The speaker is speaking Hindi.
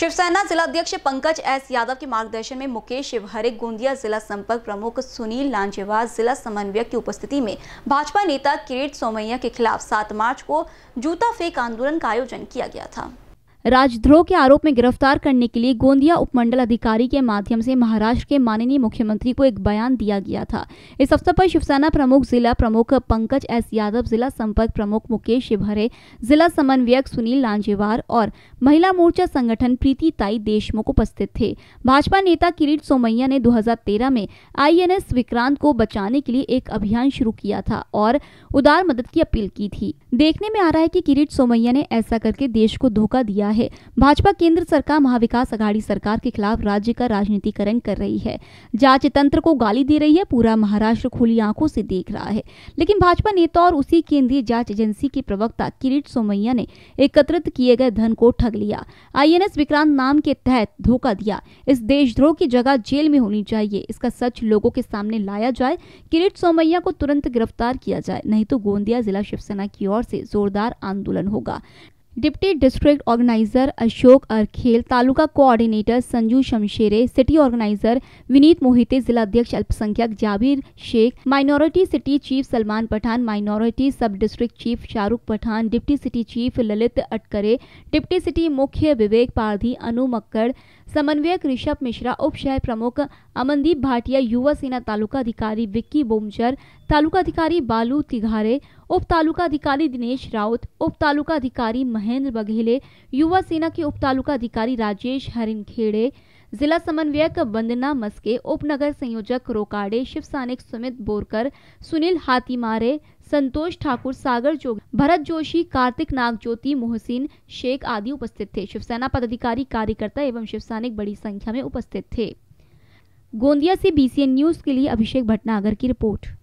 शिवसेना जिलाध्यक्ष पंकज एस यादव के मार्गदर्शन में मुकेश शिवहरे, गोंदिया जिला संपर्क प्रमुख सुनील लांजेवाज़, जिला समन्वयक की उपस्थिति में भाजपा नेता किरीट सोमैया के खिलाफ 7 मार्च को जूता फेंक आंदोलन का आयोजन किया गया था। राजद्रोह के आरोप में गिरफ्तार करने के लिए गोंदिया उपमंडल अधिकारी के माध्यम से महाराष्ट्र के माननीय मुख्यमंत्री को एक बयान दिया गया था। इस अवसर पर शिवसेना प्रमुख जिला प्रमुख पंकज एस यादव, जिला संपर्क प्रमुख मुकेश शिवहरे, जिला समन्वयक सुनील लांजेवार और महिला मोर्चा संगठन प्रीति ताई देशमुख उपस्थित थे। भाजपा नेता किरीट सोमैया ने 2013 में INS विक्रांत को बचाने के लिए एक अभियान शुरू किया था और उदार मदद की अपील की थी। देखने में आ रहा है कि किरीट सोमैया ने ऐसा करके देश को धोखा दिया है। भाजपा केंद्र सरकार महाविकास आघाड़ी सरकार के खिलाफ राज्य का राजनीतिकरण कर रही है, जांच तंत्र को गाली दे रही है, पूरा महाराष्ट्र खुली आंखों से देख रहा है। लेकिन भाजपा नेता और उसी केंद्रीय जांच एजेंसी के प्रवक्ता किरीट सोमैया ने एकत्रित किए गए धन को ठग लिया, INS विक्रांत नाम के तहत धोखा दिया। इस देशद्रोह की जगह जेल में होनी चाहिए। इसका सच लोगों के सामने लाया जाए, किरीट सोमैया को तुरंत गिरफ्तार किया जाए, नहीं तो गोंदिया जिला शिवसेना की ओर से जोरदार आंदोलन होगा। Deputy district organiser Ashok Arkhel, taluka coordinator Sanju Shamshere, city organiser Vinit Mohite, जिलाध्यक्ष अल्पसंख्यक Jabir Shaikh, minority city chief Salman Pathan, minority sub district chief Shahrukh Pathan, deputy city chief Lalit Atkare, deputy city मुख्य विवेक पारधी, अनु मक्कड़, समन्वयक ऋषभ मिश्रा, उप शहर प्रमुख अमनदीप भाटिया, युवा सेना तालुका अधिकारी विक्की बोमचर, तालुका अधिकारी बालू तिघारे, उप तालुका अधिकारी दिनेश राउत, उप तालुका अधिकारी महेंद्र बघेले, युवा सेना के उप तालुका अधिकारी राजेश हरिंखेड़े, जिला समन्वयक वंदना मस्के, उप नगर संयोजक रोकाडे, शिव सैनिक सुमित बोरकर, सुनील हाथीमारे, संतोष ठाकुर, सागर जोग, भरत जोशी, कार्तिक नाग, ज्योति मोहसीन शेख आदि उपस्थित थे। शिवसेना पदाधिकारी, कार्यकर्ता एवं शिव सैनिक बड़ी संख्या में उपस्थित थे। गोंदिया से BCN न्यूज के लिए अभिषेक भटनागर की रिपोर्ट।